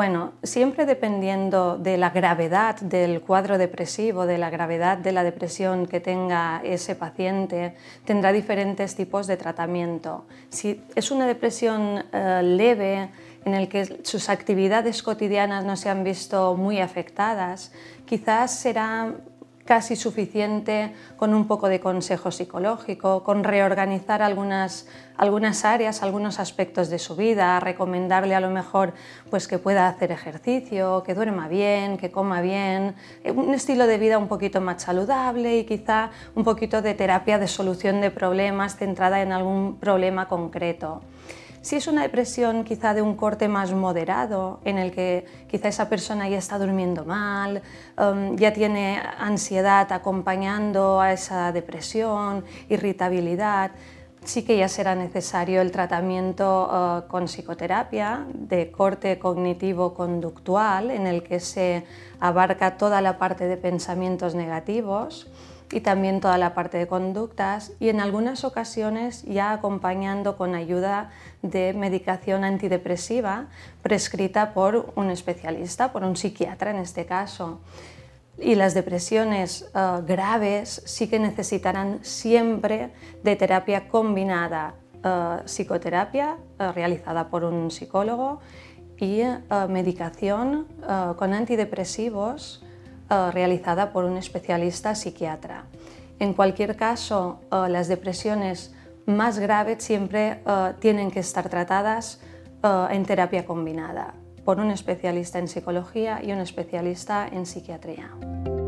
Bueno, siempre dependiendo de la gravedad del cuadro depresivo, de la gravedad de la depresión que tenga ese paciente, tendrá diferentes tipos de tratamiento. Si es una depresión leve, en el que sus actividades cotidianas no se han visto muy afectadas, quizás será casi suficiente con un poco de consejo psicológico, con reorganizar algunas áreas, algunos aspectos de su vida, recomendarle a lo mejor pues, que pueda hacer ejercicio, que duerma bien, que coma bien, un estilo de vida un poquito más saludable y quizá un poquito de terapia de solución de problemas centrada en algún problema concreto. Si es una depresión quizá de un corte más moderado, en el que quizá esa persona ya está durmiendo mal, ya tiene ansiedad acompañando a esa depresión, irritabilidad, sí que ya será necesario el tratamiento con psicoterapia de corte cognitivo-conductual, en el que se abarca toda la parte de pensamientos negativos y también toda la parte de conductas, y en algunas ocasiones ya acompañando con ayuda de medicación antidepresiva prescrita por un especialista, por un psiquiatra en este caso. Y las depresiones graves sí que necesitarán siempre de terapia combinada, psicoterapia realizada por un psicólogo y medicación con antidepresivos realizada por un especialista psiquiatra. En cualquier caso, las depresiones más graves siempre tienen que estar tratadas en terapia combinada por un especialista en psicología y un especialista en psiquiatría.